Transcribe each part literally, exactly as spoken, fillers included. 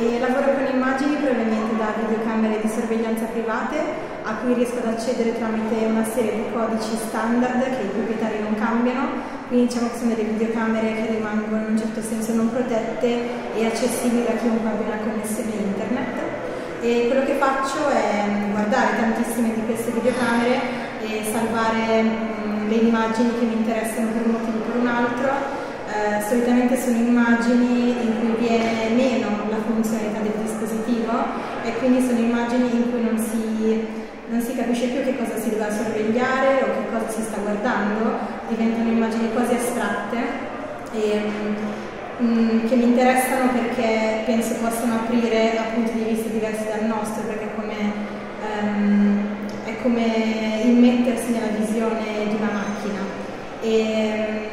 E lavoro con immagini provenienti da videocamere di sorveglianza private a cui riesco ad accedere tramite una serie di codici standard che i proprietari non cambiano, quindi diciamo che sono delle videocamere che rimangono in un certo senso non protette e accessibili da chiunque abbia una connessione internet. E quello che faccio è guardare tantissime di queste videocamere e salvare mh, le immagini che mi interessano per un motivo o per un altro. Eh, solitamente sono immagini in cui viene meno la funzionalità del dispositivo e quindi sono immagini in cui non si, non si capisce più che cosa si deve sorvegliare o che cosa si sta guardando, diventano immagini quasi astratte e, mh, che mi interessano perché penso possano aprire a punti di vista diversi dal nostro, perché come, um, è come immettersi nella visione di una macchina. E,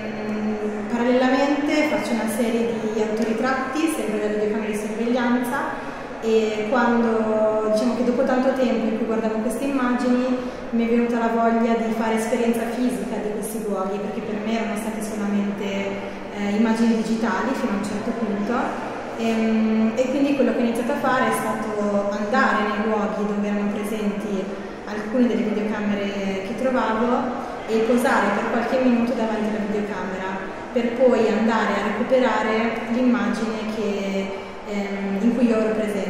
parallelamente faccio una serie di autoritratti, sempre da videocamere di sorveglianza, e quando, diciamo che dopo tanto tempo in cui guardavo queste immagini, mi è venuta la voglia di fare esperienza fisica di questi luoghi, perché per me erano state solamente eh, immagini digitali fino a un certo punto, e, e quindi quello che ho iniziato a fare è stato andare nei luoghi dove erano presenti alcune delle videocamere che trovavo e posare per qualche minuto davanti alla videocamera, per poi andare a recuperare l'immagine ehm, in cui io ero presente.